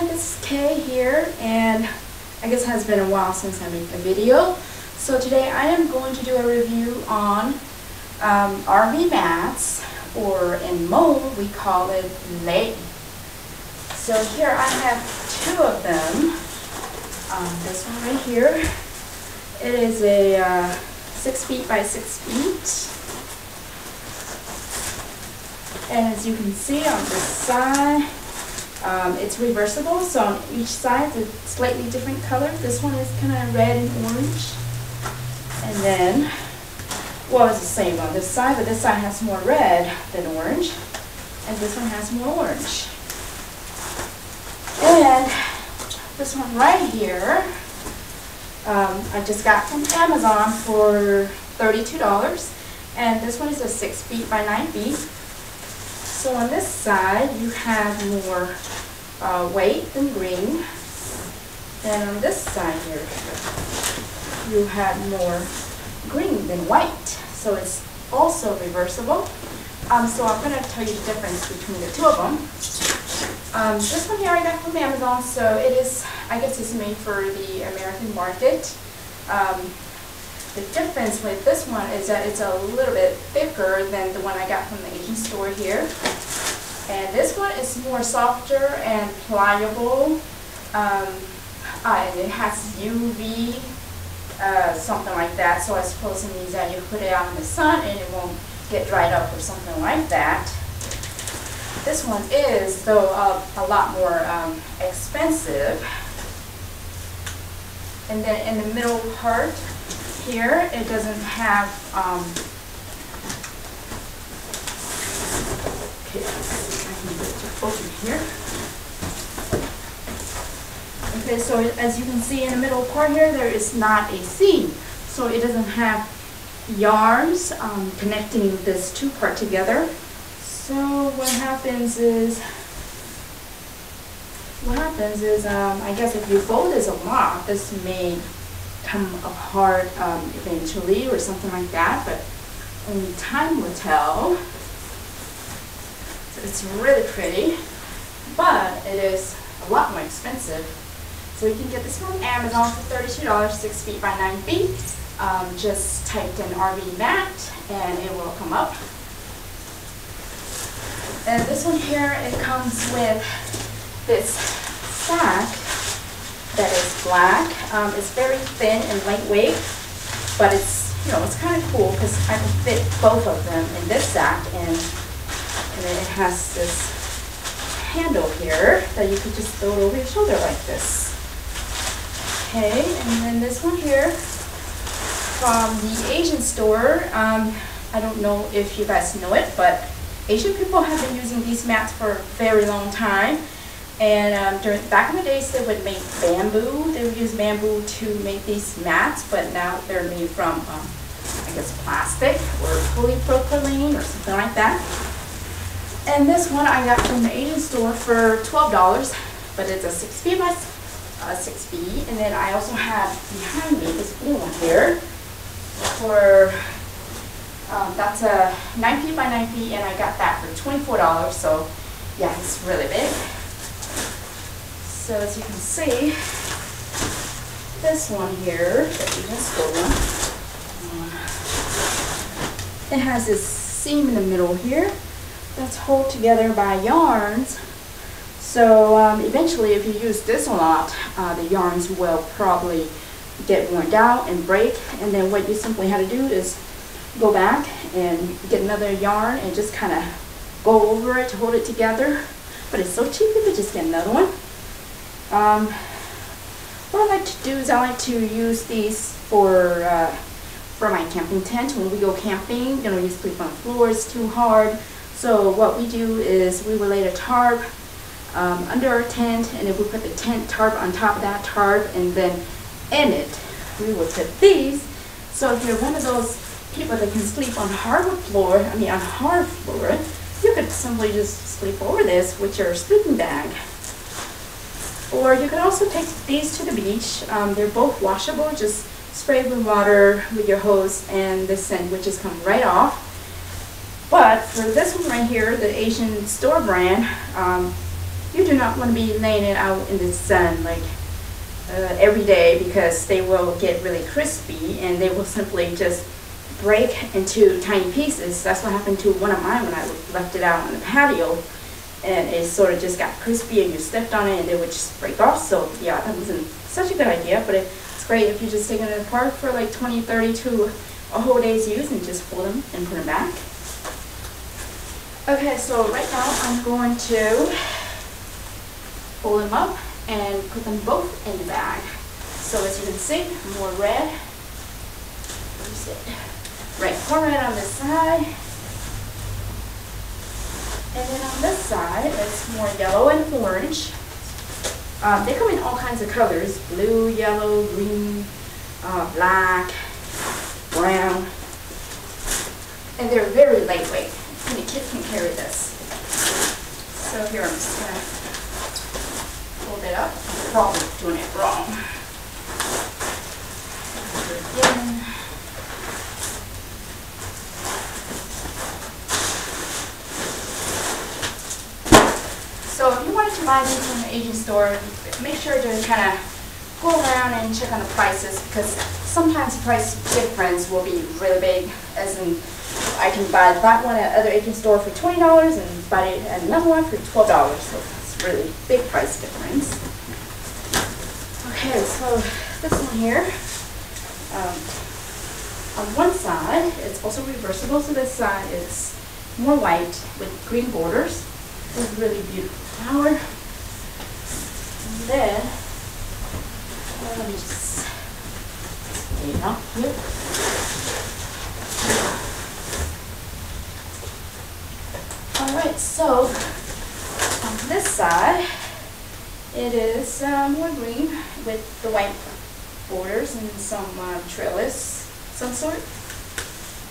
Hi, this is Kay here, and I guess it has been a while since I made a video. So today I am going to do a review on RV mats, or in Hmong we call it lei. So here I have two of them. This one right here, it is a 6 feet by 6 feet. And as you can see on this side, it's reversible, so on each side it's a slightly different color. This one is kind of red and orange. And then, well, it's the same on this side, but this side has more red than orange. And this one has more orange. And this one right here, I just got from Amazon for $32. And this one is a 6 feet by 9 feet. So on this side, you have more white and green. And on this side here, you have more green than white. So it's also reversible. So I'm going to tell you the difference between the two of them. This one here I got from Amazon, so it is, I guess it's made for the American market. The difference with this one is that it's a little bit thicker than the one I got from the Asian store here. And this one is more softer and pliable. And it has UV, something like that. So I suppose it means that you put it out in the sun and it won't get dried up or something like that. This one is, though, a lot more expensive. And then in the middle part, here, it doesn't have, okay, I can get it to open here. Okay, so as you can see in the middle part here, there is not a seam. So it doesn't have yarns connecting this two part together. So what happens is, I guess if you fold this a lot, this may come apart eventually or something like that, but only time will tell. So it's really pretty, but it is a lot more expensive. So you can get this from Amazon for $32, 6 feet by 9 feet. Just type in RV mat and it will come up. And this one here, it comes with this sack that is black. It's very thin and lightweight, but it's, you know, it's kind of cool because I can fit both of them in this sack, and then it has this handle here that you could just throw it over your shoulder like this. Okay, and then this one here from the Asian store. I don't know if you guys know it, but Asian people have been using these mats for a very long time. And back in the days, they would make bamboo. They would use bamboo to make these mats, but now they're made from, I guess, plastic or polypropylene or something like that. And this one I got from the Asian store for $12, but it's a 6 feet by 6 feet. And then I also have behind me this blue one here for that's a 9 feet by 9 feet, and I got that for $24. So yeah, it's really big. So as you can see, this one here that we just folded, it has this seam in the middle here that's held together by yarns. So eventually, if you use this a lot, the yarns will probably get worn out and break. And then what you simply have to do is go back and get another yarn and just kind of go over it to hold it together. But it's so cheap, you could just get another one. What I like to do is I like to use these for my camping tent. When we go camping, you know, you sleep on the floor, it's too hard. So what we do is we will lay a tarp under our tent, and if we put the tent tarp on top of that tarp, and then in it, we will put these. So if you're one of those people that can sleep on hardwood floor, I mean on hard floor, you could simply just sleep over this with your sleeping bag. Or you can also take these to the beach. They're both washable. Just spray with water with your hose, and the scent would just come right off. But for this one right here, the Asian store brand, you do not want to be laying it out in the sun like every day, because they will get really crispy and they will simply just break into tiny pieces. That's what happened to one of mine when I left it out on the patio, and it sort of just got crispy and you stepped on it and they would just break off. So yeah, that wasn't such a good idea, but it's great if you just take it apart for like 20, 30 to a whole day's use and just fold them and put them back. Okay, so right now I'm going to fold them up and put them both in the bag. So as you can see, more red. Where's it? Right, more red on this side. And then on this side, it's more yellow and orange. They come in all kinds of colors: blue, yellow, green, black, brown. And they're very lightweight. Any kid can carry this. So here I'm just going to fold it up. I'm probably doing it wrong. Again. So if you wanted to buy these from the Asian store, make sure to kind of go around and check on the prices, because sometimes the price difference will be really big. As in, I can buy one at another Asian store for $20 and buy it at another one for $12. So it's a really big price difference. Okay, so this one here, on one side, it's also reversible. So this side is more white with green borders. This is really beautiful flower. And then, let me just lay it out here. Alright, so on this side, it is more green with the white borders and some trellis, some sort.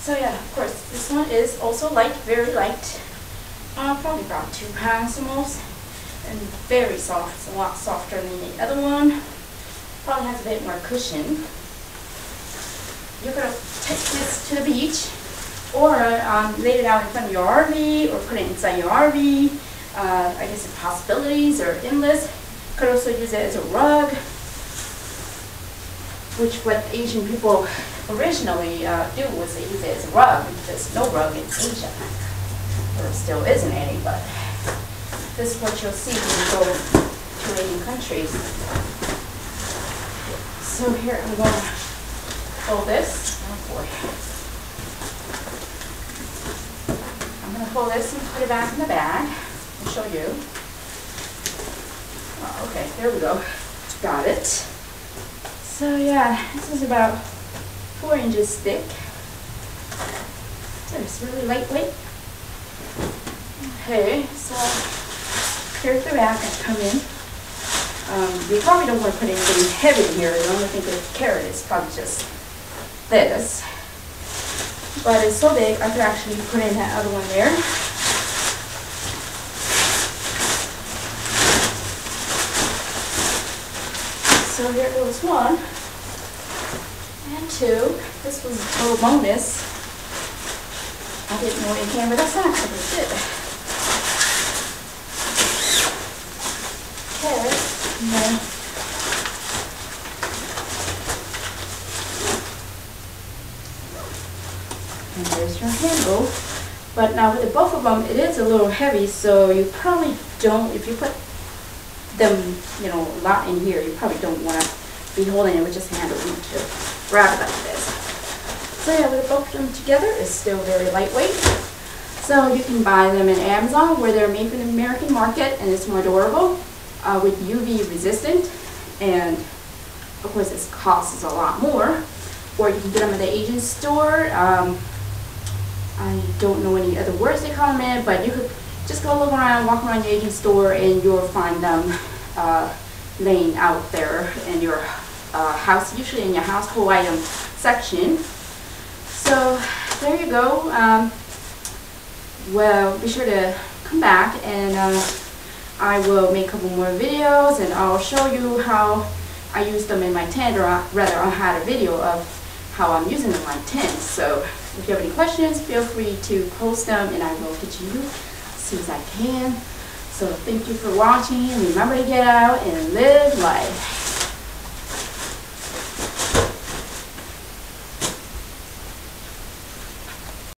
So yeah, of course, this one is also light, very light. Probably about 2 pounds almost, and very soft. It's a lot softer than the other one. Probably has a bit more cushion. You're gonna take this to the beach, or lay it out in front of your RV, or put it inside your RV. I guess the possibilities are endless. Could also use it as a rug, which what Asian people originally do was they use it as a rug, because no rug in Asia. There still isn't any, but this is what you'll see when you go to Asian countries. So here I'm going to fold this. Oh boy. I'm going to fold this and put it back in the bag. I'll show you. Oh, okay, there we go. Got it. So yeah, this is about 4 inches thick. It's really lightweight. Okay, so here's the rack I come in. We probably don't want to put anything heavy here. The only thing to carry is probably just this. But it's so big, I could actually put in that other one there. So here goes one and two. This was a total bonus. I didn't know it came with a sack, but it did. And then and there's your handle. But now with both of them, it is a little heavy, so you probably don't, if you put them, you know, a lot in here, you probably don't want to be holding it with just handle. You need to grab it like this. So yeah, with both of them together, it's still very lightweight. So you can buy them in Amazon, where they're made for the American market, and it's more durable. With UV resistant, and of course this costs a lot more. Or you can get them at the Asian store. I don't know any other words they call them in, but you could just go look around, walk around the Asian store, and you'll find them laying out there in your house, usually in your household item section. So there you go. Well, be sure to come back, and I will make a couple more videos, and I'll show you how I use them in my tent, or rather I had a video of how I'm using them in my tent. So if you have any questions, feel free to post them and I will get you as soon as I can. So thank you for watching. Remember to get out and live life.